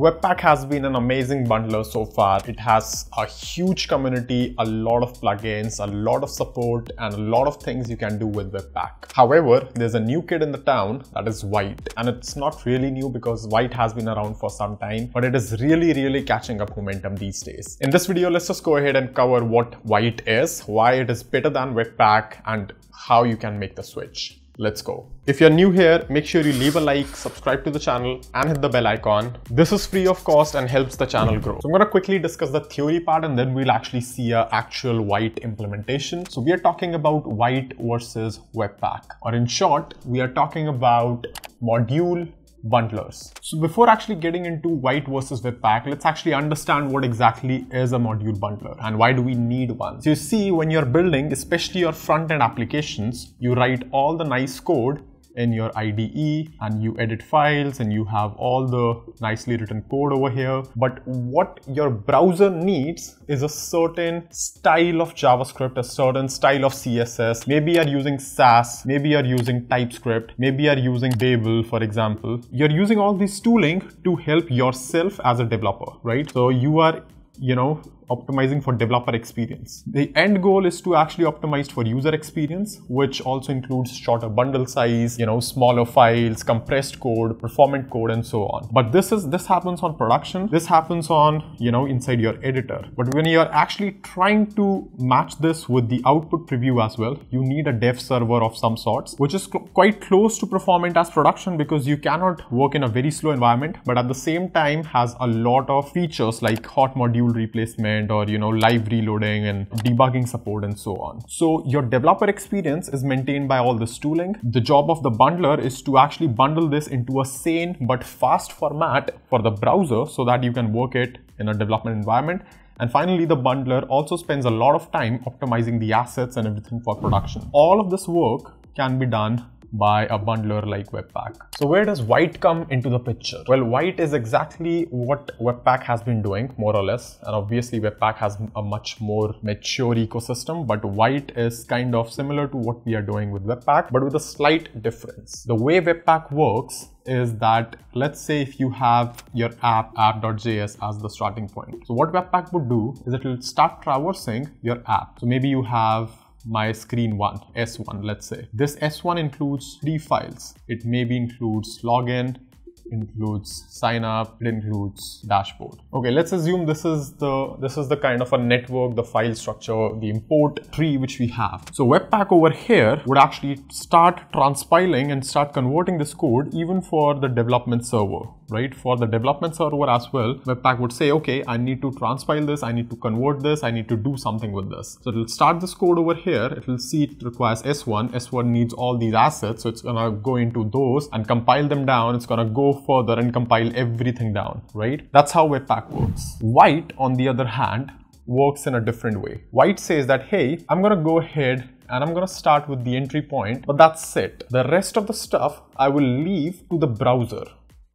Webpack has been an amazing bundler so far. It has a huge community, a lot of plugins, a lot of support, and a lot of things you can do with Webpack. However, there's a new kid in the town, that is Vite. And it's not really new because Vite has been around for some time, but it is really catching up momentum these days. In this video, let's just go ahead and cover what Vite is, why it is better than Webpack, and how you can make the switch. Let's go. If you're new here, make sure you leave a like, subscribe to the channel, and hit the bell icon. This is free of cost and helps the channel grow. So I'm gonna quickly discuss the theory part and then we'll actually see an actual Vite implementation. So we are talking about Vite versus Webpack, or in short, we are talking about module bundlers. So before actually getting into Vite versus Webpack, let's actually understand what exactly is a module bundler and why do we need one. So you see, when you're building, especially your front-end applications, you write all the nice code in your IDE and you edit files and you have all the nicely written code over here. But what your browser needs is a certain style of JavaScript, a certain style of CSS. Maybe you're using Sass, maybe you're using TypeScript, maybe you're using Babel, for example. You're using all these tooling to help yourself as a developer, right? So you are, optimizing for developer experience. The end goal is to actually optimize for user experience, which also includes shorter bundle size, smaller files, compressed code, performant code, and so on. But this happens on production. This happens on, inside your editor. But when you're actually trying to match this with the output preview as well, you need a dev server of some sorts, which is quite close to performant as production because you cannot work in a very slow environment, but at the same time has a lot of features like hot module replacement, or live reloading and debugging support and so on. So your developer experience is maintained by all this tooling. The job of the bundler is to actually bundle this into a sane but fast format for the browser so that you can work it in a development environment. And finally, the bundler also spends a lot of time optimizing the assets and everything for production. All of this work can be done by a bundler like Webpack. So where does Vite come into the picture? Well, Vite is exactly what Webpack has been doing, more or less. And obviously Webpack has a much more mature ecosystem, but Vite is kind of similar to what we are doing with Webpack, but with a slight difference. The way Webpack works is that, let's say if you have your app.js as the starting point. So what Webpack would do is it will start traversing your app. So maybe you have my screen one, S1, let's say. This S1 includes 3 files. It maybe includes login, includes sign up, it includes dashboard. Okay, let's assume this is the kind of a network, the file structure, the import tree which we have. So Webpack over here would actually start transpiling and start converting this code even for the development server, right? For the development server as well, Webpack would say, okay, I need to transpile this, I need to convert this, I need to do something with this. So it'll start this code over here, it will see it requires S1, S1 needs all these assets, so it's gonna go into those and compile them down, it's gonna go further and compile everything down, right? That's how Webpack works. Vite, on the other hand, works in a different way. Vite says that, hey, I'm gonna go ahead and I'm gonna start with the entry point, but that's it. The rest of the stuff I will leave to the browser.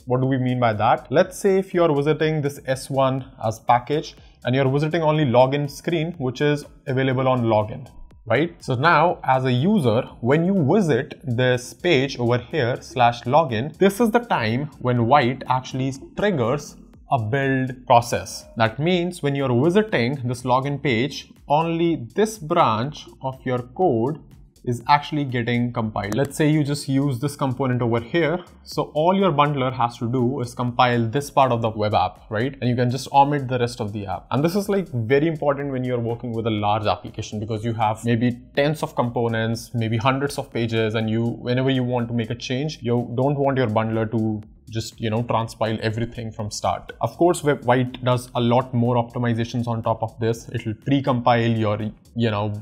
What do we mean by that? Let's say if you're visiting this S1 as package and you're visiting only login screen, which is available on login, right? So now as a user, when you visit this page over here, /login, this is the time when Vite actually triggers a build process. That means when you're visiting this login page, only this branch of your code is actually getting compiled. Let's say you just use this component over here. So all your bundler has to do is compile this part of the web app, right? And you can just omit the rest of the app. And this is like very important when you're working with a large application because you have maybe tens of components, maybe hundreds of pages, and whenever you want to make a change, you don't want your bundler to just transpile everything from start. Of course, Vite does a lot more optimizations on top of this. It will pre-compile your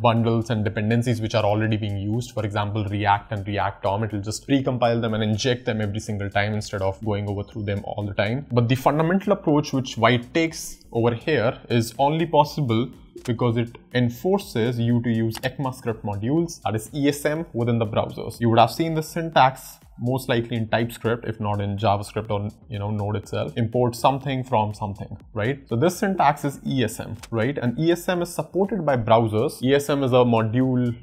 bundles and dependencies which are already being used. For example, React and React DOM, it will just pre-compile them and inject them every single time instead of going over through them all the time. But the fundamental approach which Vite takes over here is only possible because it enforces you to use ECMAScript modules, that is ESM, within the browsers. You would have seen the syntax most likely in TypeScript, if not in JavaScript or Node itself. Import something from something, right? So this syntax is ESM, right? And ESM is supported by browsers. ESM is a module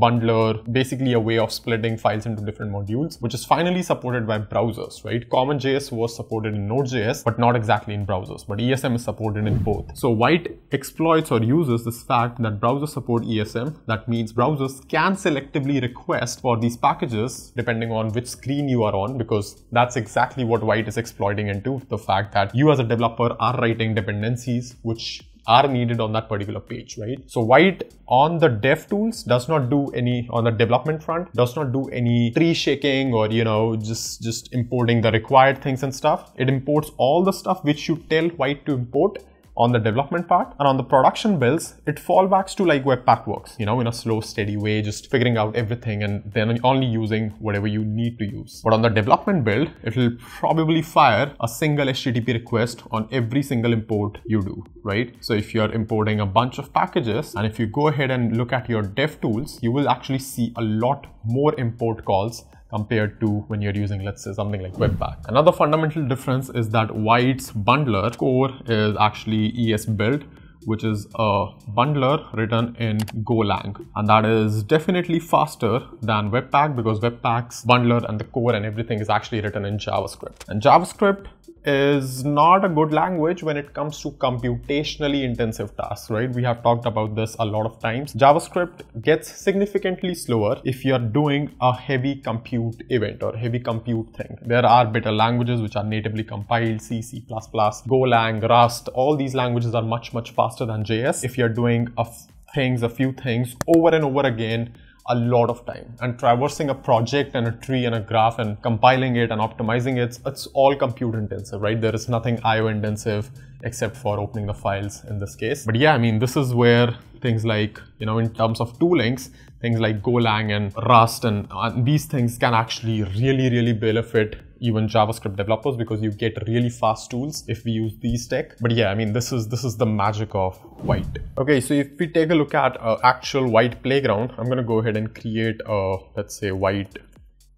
bundler, basically a way of splitting files into different modules, which is finally supported by browsers, right? CommonJS was supported in Node.js, but not exactly in browsers, but ESM is supported in both. So Vite exploits or uses this fact that browsers support ESM. That means browsers can selectively request for these packages depending on which screen you are on, because that's exactly what Vite is exploiting into, the fact that you as a developer are writing dependencies which are needed on that particular page, right? So Vite on the dev tools does not do any, on the development front, does not do any tree shaking or, you know, just importing the required things and stuff. It imports all the stuff which you tell Vite to import on the development part, and on the production builds, it fallbacks to like Webpack works, you know, in a slow, steady way, just figuring out everything and then only using whatever you need to use. But on the development build, it will probably fire a single HTTP request on every single import you do, right? So if you're importing a bunch of packages, and if you go ahead and look at your dev tools, you will actually see a lot more import calls compared to when you're using, let's say, something like Webpack. Another fundamental difference is that Vite's bundler core is actually ESBuild, which is a bundler written in Golang. And that is definitely faster than Webpack, because Webpack's bundler and the core and everything is actually written in JavaScript. And JavaScript is not a good language when it comes to computationally intensive tasks, right? We have talked about this a lot of times. JavaScript gets significantly slower if you're doing a heavy compute event or heavy compute thing. There are better languages which are natively compiled, C, C++, Golang, Rust. All these languages are much, much faster than JS if you're doing a few things over and over again a lot of time, and traversing a project and a tree and a graph and compiling it and optimizing it, it's all compute intensive, right? There is nothing IO intensive except for opening the files in this case. But yeah, I mean, this is where things like, you know, in terms of toolings, things like Golang and Rust and these things can actually really benefit even JavaScript developers, because you get really fast tools if we use these tech. But yeah, I mean, this is the magic of Vite. Okay, so if we take a look at actual Vite playground, I'm gonna go ahead and create a, let's say, Vite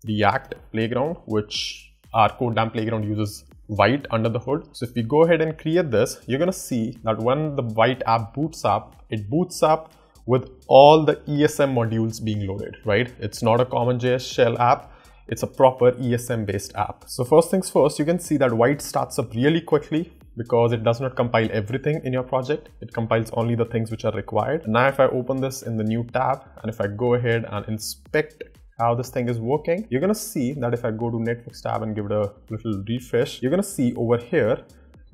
React playground, which our codedamn playground uses Vite under the hood. So if we go ahead and create this, you're gonna see that when the Vite app boots up, it boots up with all the ESM modules being loaded, right? It's not a CommonJS shell app. It's a proper ESM based app. So first things first, you can see that Vite starts up really quickly because it does not compile everything in your project. It compiles only the things which are required. And now if I open this in the new tab, and if I go ahead and inspect how this thing is working, you're gonna see that if I go to Netflix tab and give it a little refresh, you're gonna see over here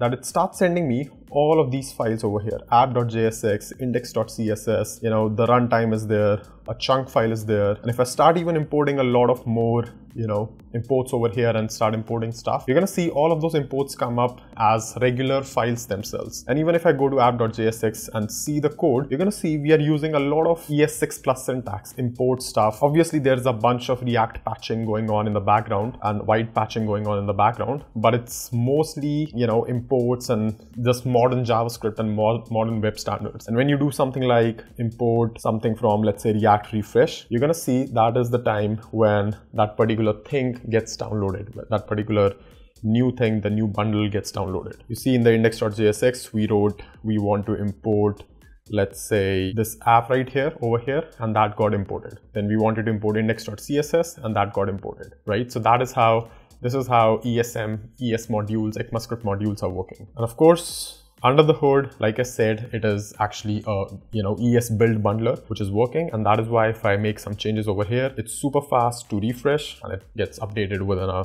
that it starts sending me all of these files over here, app.jsx, index.css, you know, the runtime is there, a chunk file is there. And if I start even importing a lot of more, you know, imports over here and start importing stuff, you're gonna see all of those imports come up as regular files themselves. And even if I go to app.jsx and see the code, you're gonna see we are using a lot of ES6 plus syntax, import stuff. Obviously there's a bunch of React patching going on in the background and Vite patching going on in the background, but it's mostly, you know, imports and just modern JavaScript and modern web standards. And when you do something like import something from, let's say, React Refresh, you're gonna see that is the time when that particular thing gets downloaded, that particular new thing, the new bundle gets downloaded. You see in the index.jsx, we want to import, let's say, this app right here over here, and that got imported. Then we wanted to import index.css, and that got imported, right? So that is how, this is how ESM, ES modules, ECMAScript modules are working. And of course, under the hood, like I said, it is actually a, you know, ESBuild bundler which is working, and that is why if I make some changes over here, it's super fast to refresh and it gets updated within a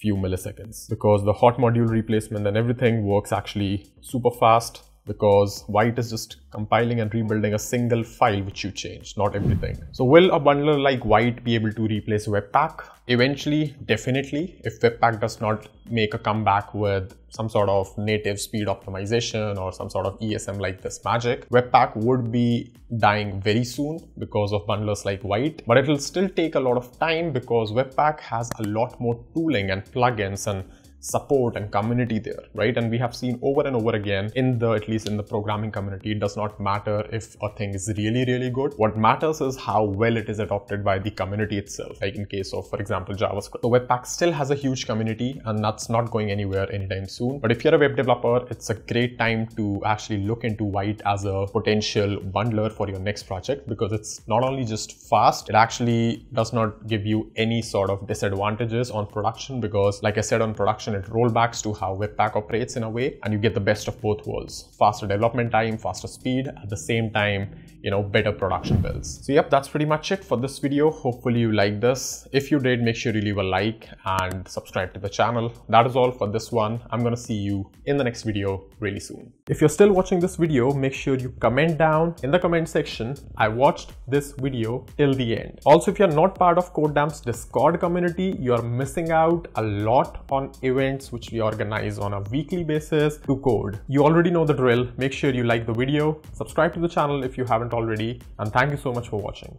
few milliseconds, because the hot module replacement and everything works actually super fast, because Vite is just compiling and rebuilding a single file which you change, not everything. So will a bundler like Vite be able to replace Webpack? Eventually, definitely, if Webpack does not make a comeback with some sort of native speed optimization or some sort of ESM like this magic, Webpack would be dying very soon because of bundlers like Vite. But it will still take a lot of time, because Webpack has a lot more tooling and plugins and support and community there, right? And we have seen over and over again in the, at least in the programming community, it does not matter if a thing is really, really good. What matters is how well it is adopted by the community itself, like in case of, for example, JavaScript. So Webpack still has a huge community and that's not going anywhere anytime soon. But if you're a web developer, it's a great time to actually look into Vite as a potential bundler for your next project, because it's not only just fast, it actually does not give you any sort of disadvantages on production, because like I said, on production it rollbacks to how Webpack operates in a way, and you get the best of both worlds. Faster development time, faster speed, at the same time, you know, better production builds. So yep, that's pretty much it for this video. Hopefully you like this. If you did, make sure you leave a like and subscribe to the channel. That is all for this one. I'm gonna see you in the next video really soon. If you're still watching this video, make sure you comment down in the comment section, I watched this video till the end. Also, if you're not part of codedamn's Discord community, you're missing out a lot on events which we organize on a weekly basis to code. You already know the drill. Make sure you like the video, subscribe to the channel if you haven't already, and thank you so much for watching.